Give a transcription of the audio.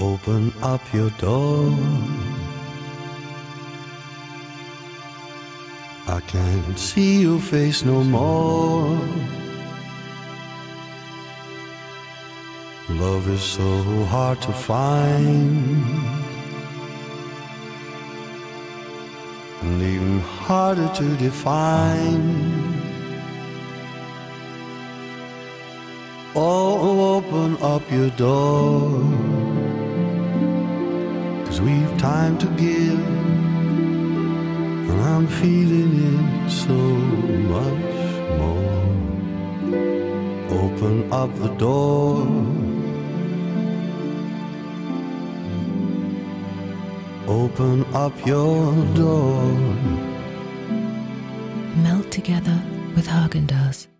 Open up your door. I can't see your face no more. Love is so hard to find, and even harder to define. Oh, open up your door, 'cause we've time to give, and I'm feeling it so much more. Open up the door. Open up your door. Melt together with Häagen-Dazs.